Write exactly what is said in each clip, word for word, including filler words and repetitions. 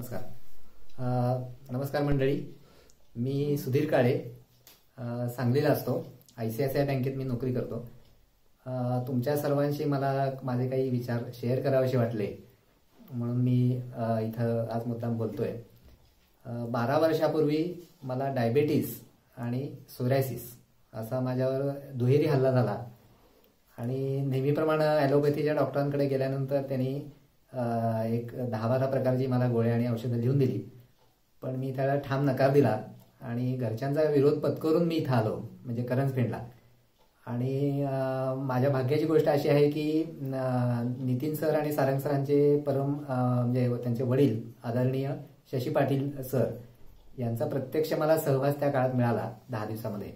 नमस्कार आ, नमस्कार मंडळी। मी सुधीर काळे सांगलीला असतो। आयसीआयसीआय बँकेत मी नोकरी करतो। तुमच्या सर्वांशी मला माझे काही विचार शेअर करावेसे वाटले म्हणून मी इथं आज मुद्दाम बोलतोय। बारा वर्षापूर्वी मला डायबिटीज आणि सोरायसिस असा माझ्यावर दुहेरी हल्ला झाला आणि नेहमीप्रमाणे ॲलोपॅथीच्या डॉक्टरांकडे गेल्यानंतर त्यांनी एक दहा बारा प्रकारची मला गोळ्या आणि औषधं लिहून दिली, पण मी त्याला ठाम नकार दिला आणि घरच्यांचा विरोध पत्करून मी इथं आलो, म्हणजे करंजपेंडला। आणि माझ्या भाग्याची गोष्ट अशी आहे की नितीन सर आणि सारंग सरांचे परम म्हणजे त्यांचे वडील आदरणीय शशी पाटील सर यांचा प्रत्यक्ष मला सहवास त्या काळात मिळाला दहा दिवसामध्ये,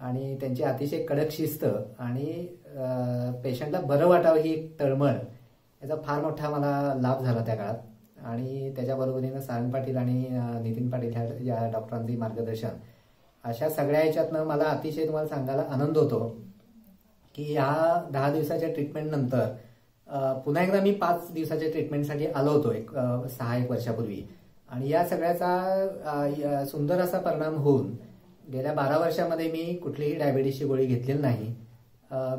आणि त्यांची अतिशय कडक शिस्त आणि पेशंटला बरं वाटावं ही एक तळमळ याचा फार मोठा मला लाभ झाला त्या काळात। आणि त्याच्याबरोबरीनं सारंग पाटील आणि नितीन पाटील ह्या या डॉक्टरांचे मार्गदर्शन, अशा सगळ्या ह्याच्यातनं मला अतिशय तुम्हाला सांगायला आनंद होतो की ह्या दहा दिवसाच्या ट्रीटमेंटनंतर पुन्हा एकदा मी पाच दिवसाच्या ट्रीटमेंटसाठी आलो होतो एक सहा एक वर्षापूर्वी, आणि या सगळ्याचा सुंदर असा परिणाम होऊन गेल्या बारा वर्षामध्ये मी कुठलीही डायबिटीसची गोळी घेतलेली नाही,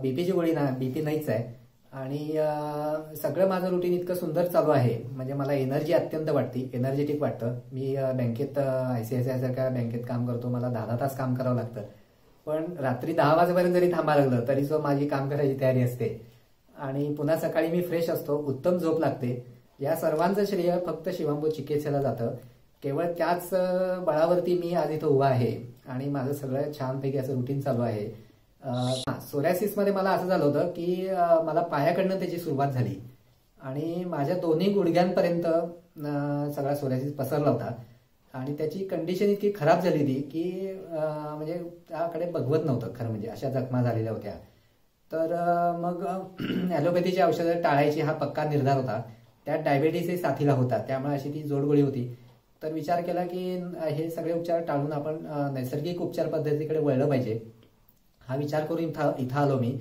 बीपीची गोळी ना बीपी नाहीच आहे, आणि सगळं माझं रुटीन इतकं सुंदर चालू आहे, म्हणजे मला एनर्जी अत्यंत वाटते, एनर्जेटिक वाटतं। मी बँकेत आयसीआयसीआय सारख्या बँकेत काम करतो, मला दहा दहा तास काम करावं लागतं, पण रात्री दहा वाजेपर्यंत जरी थांबावं लागलं तरी जो माझी काम करायची तयारी असते आणि पुन्हा सकाळी मी फ्रेश असतो, उत्तम झोप लागते। या सर्वांचं श्रेय फक्त शिवांबू चिकित्सेला जातं। केवळ त्याच बळावरती मी आज इथं उभा आहे आणि माझं सगळं छानपैकी असं रुटीन चालू आहे। सोरायसिसमध्ये मला असं झालं होतं की मला पायाकडनं त्याची सुरुवात झाली आणि माझ्या दोन्ही गुडघ्यांपर्यंत सगळा सोरायसिस पसरला होता, आणि त्याची कंडिशन इतकी खराब झाली होती की म्हणजे त्याकडे बघवत नव्हतं खरं म्हणजे, अशा जखमा झालेल्या होत्या। तर मग ॲलोपॅथीची औषधं टाळायची हा पक्का निर्धार होता, त्यात डायबिटीसही साथीला होता, त्यामुळे अशी ती जोडगोळी होती। तर विचार केला की हे सगळे उपचार टाळून आपण नैसर्गिक उपचार पद्धतीकडे वळलं पाहिजे, हा विचार करून इथं आलो मी।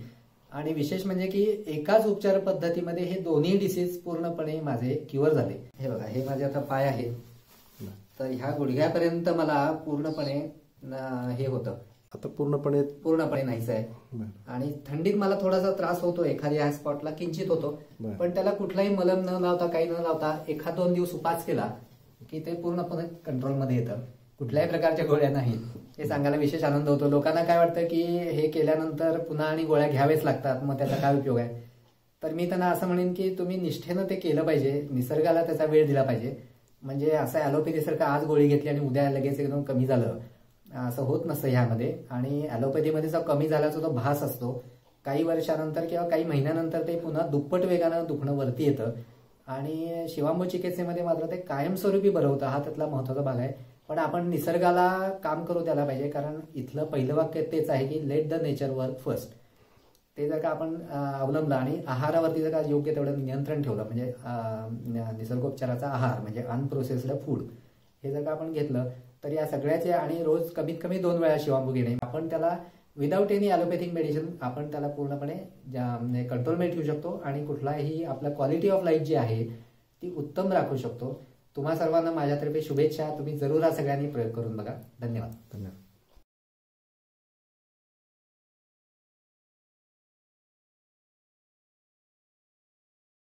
आणि विशेष म्हणजे की एकाच उपचार पद्धतीमध्ये हे दोन्ही डिसीज पूर्णपणे माझे क्युअर झाले। हे बघा, हे माझे आता पाय आहे, तर ह्या गुडघ्यापर्यंत मला पूर्णपणे हे होतं, आता पूर्णपणे पूर्णपणे नाहीच आहे। आणि थंडीत मला थोडासा त्रास होतो, एखाद्या स्पॉटला किंचित होतो, पण त्याला कुठलाही मलम न लावता काही न लावता एखाद दोन दिवस उपास केला की ते पूर्णपणे कंट्रोलमध्ये येतं। कुठल्याही प्रकारच्या गोळ्या नाहीत, हे सांगायला विशेष आनंद होतो। लोकांना काय वाटतं की हे केल्यानंतर पुन्हा आणि गोळ्या घ्यावेच लागतात, मग त्याचा काय उपयोग आहे? तर मी त्यांना असं म्हणेन की तुम्ही निष्ठेनं ते केलं पाहिजे, निसर्गाला त्याचा वेळ दिला पाहिजे। म्हणजे असं ॲलोपॅथीसारखं आज गोळी घेतली आणि उद्या लगेच एकदम कमी झालं असं होत नसतं ह्यामध्ये। आणि ॲलोपॅथीमध्ये जो कमी झाल्याचा तो भास असतो, काही वर्षानंतर किंवा काही महिन्यानंतर ते पुन्हा दुप्पट वेगानं दुखणं वरती येतं, आणि शिवांबू चिकित्सेमध्ये मात्र ते कायमस्वरूपी बरं होतं, हा त्यातला महत्त्वाचा भाग आहे। पण आपण निसर्गाला काम करू द्यायला पाहिजे, कारण इथलं पहिलं वाक्य तेच आहे की let the nature work first. ते जर का आपण अवलंबलं आणि आहारावरती जर का योग्य तेवढं नियंत्रण ठेवलं, म्हणजे निसर्गोपचाराचा आहार म्हणजे अनप्रोसेस्ड फूड हे जर का आपण घेतलं तर या सगळ्याचे, आणि रोज कमीत कमी दोन वेळा शिवांबू घेणे, आपण त्याला विदाऊट एनी ॲलोपॅथिक मेडिसिन आपण त्याला पूर्णपणे कंट्रोलमध्ये ठेवू शकतो आणि कुठलाही आपला क्वालिटी ऑफ लाईफ जी आहे ती उत्तम राखू शकतो। तुम्हा सर्वांना माझ्यातर्फे शुभेच्छा। तुम्ही जरूर हा सगळ्यांनी प्रयोग करून बघा। धन्यवाद धन्यवाद।